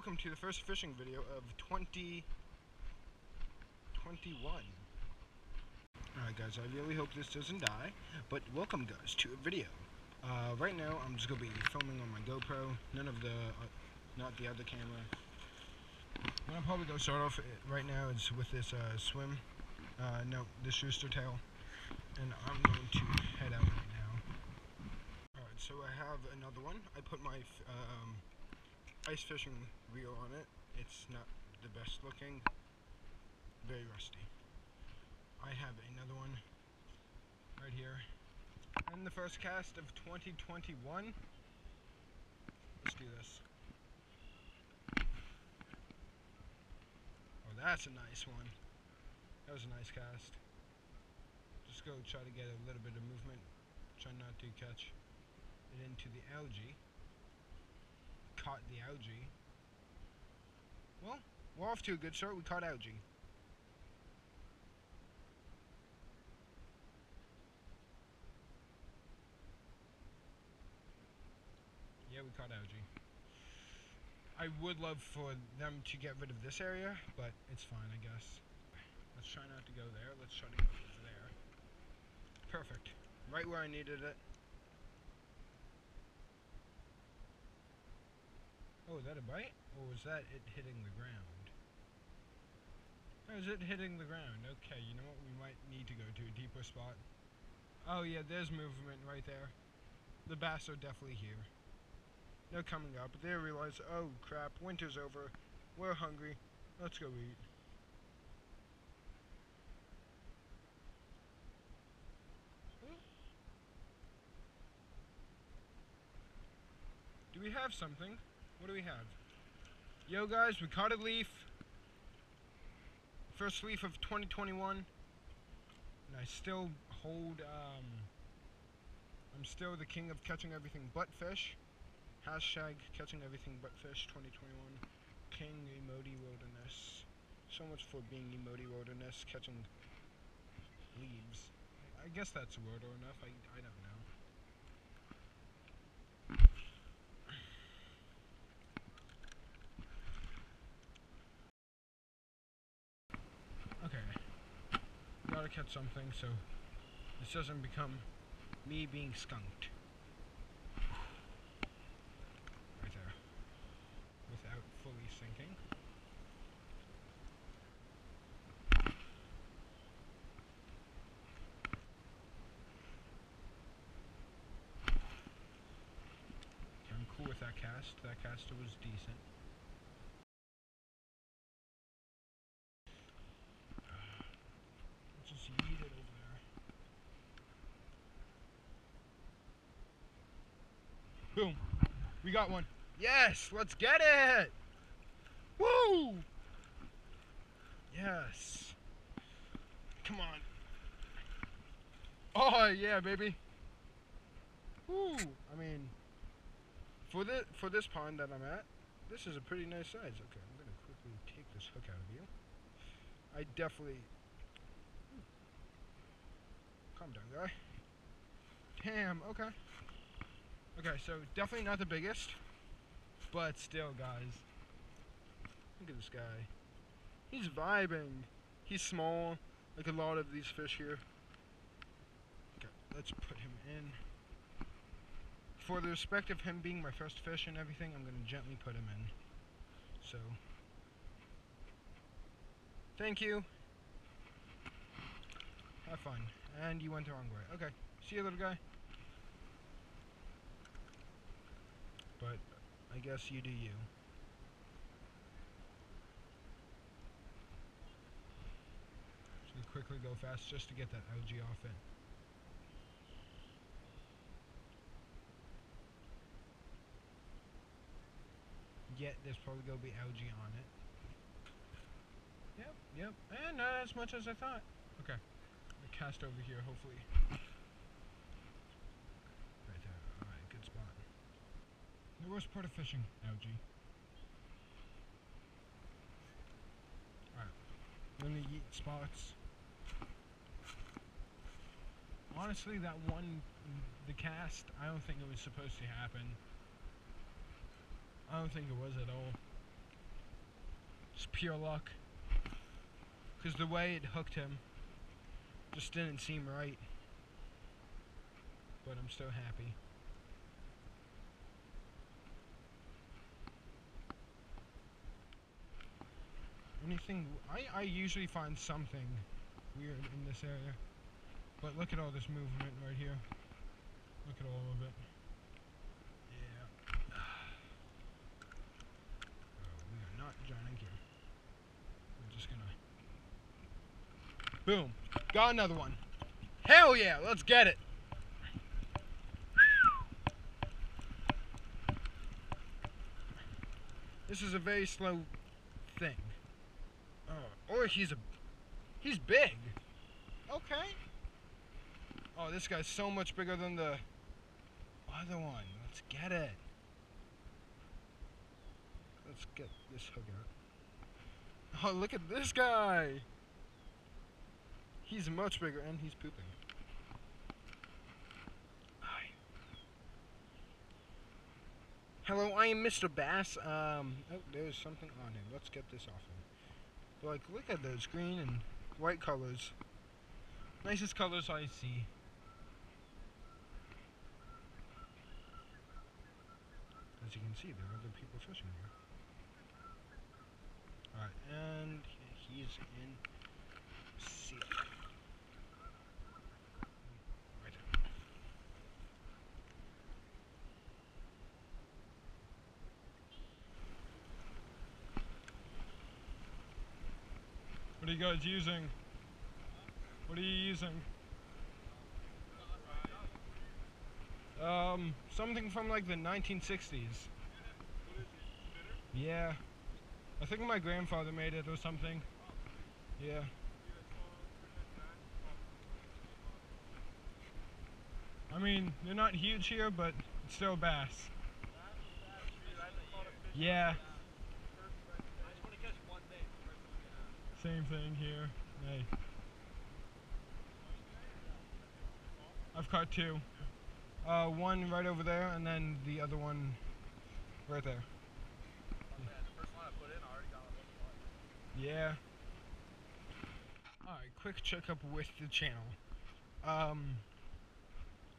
welcome to the first fishing video of 2021. Alright guys, I really hope this doesn't die, but welcome guys to a video. Right now I'm just going to be filming on my GoPro, none of the, not the other camera. What I'm probably going to start off right now is with this this rooster tail, and I'm going to head out right now. Alright, so I have another one. I put my ice fishing reel on it. It's not the best looking, very rusty. I have another one right here. And the first cast of 2021. Let's do this. Oh, that's a nice one. That was a nice cast. Just go try to get a little bit of movement. Try not to catch it into the algae. Caught the algae. Well, we're off to a good start. We caught algae. Yeah, we caught algae. I would love for them to get rid of this area, but it's fine, I guess. Let's try not to go there. Let's try to go over there. Perfect. Right where I needed it. Oh, was that a bite? Or was that it hitting the ground? Or is it hitting the ground? Okay, you know what? We might need to go to a deeper spot. Oh yeah, there's movement right there. The bass are definitely here. They're coming up. They realize, oh crap, winter's over. We're hungry. Let's go eat. Do we have something? What do we have? Yo guys, we caught a leaf. First leaf of 2021. And I still hold, I'm still the king of catching everything but fish. Hashtag catching everything but fish 2021. King Emodi Wilderness. So much for being Emodi Wilderness, catching leaves. I guess that's a word or enough, I don't know. Okay, gotta catch something so this doesn't become me being skunked. Without fully sinking. Okay, I'm cool with that cast. That caster was decent. Let's just yeet it over there. Boom! We got one! Yes, let's get it! Woo! Yes. Come on. Oh yeah, baby. Woo! I mean, for this pond that I'm at, this is a pretty nice size. Okay, I'm gonna quickly take this hook out of you. I definitely. Calm down, guy. Damn. Okay. Okay, so definitely not the biggest. But still, guys, look at this guy. He's vibing. He's small, like a lot of these fish here. Okay, let's put him in. For the respect of him being my first fish and everything, I'm going to gently put him in. So, thank you. Have fun. And you went the wrong way. Okay, see you, little guy. But I guess you do you. Just gonna quickly go fast just to get that algae off it. Yet there's probably gonna be algae on it. Yep, yep, and not as much as I thought. Okay, I'm gonna cast over here, hopefully. Right there, alright, good spot. The worst part of fishing, algae. Alright, I'm gonna eat spots. Honestly, that one, the cast, I don't think it was supposed to happen. I don't think it was at all. It's pure luck. Because the way it hooked him just didn't seem right. But I'm so happy. Anything, I usually find something weird in this area. But look at all this movement right here. Look at all of it. Yeah. Oh, we are not joining here. We're just gonna... Boom. Got another one. Hell yeah, let's get it. This is a very slow thing. Or he's big. Okay. Oh, this guy's so much bigger than the other one. Let's get it. Let's get this hook out. Oh, look at this guy. He's much bigger, and he's pooping. Hi. Hello, I am Mr. Bass. Oh, there's something on him. Let's get this off him. Like, look at those green and white colors. Nicest colors I see. As you can see, there are other people fishing here. Alright, and he's in sea. Right there. What are you guys using? What are you using? Something from like the 1960s. Yeah. I think my grandfather made it or something. Yeah. I mean, they're not huge here, but it's still bass. Yeah. Same thing here. Hey. I've caught two. One right over there, and then the other one right there. Yeah. Alright, quick checkup with the channel.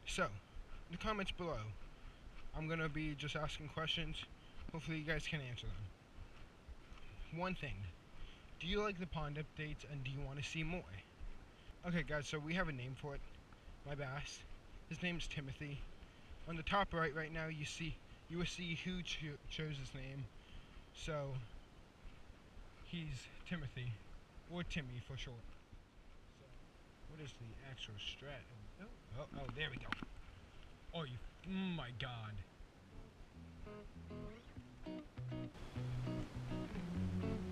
So, in the comments below, I'm going to be just asking questions. Hopefully you guys can answer them. One thing. Do you like the pond updates, and do you want to see more? Okay guys, so we have a name for it. My bass. His name is Timothy. On the top right now, you will see who chose his name. So he's Timothy, or Timmy for short. So, what is the actual strat? Oh, there we go. Oh, you! My God.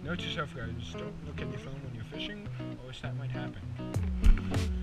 Note yourself, guys. Don't look at your phone when you're fishing, or else that might happen.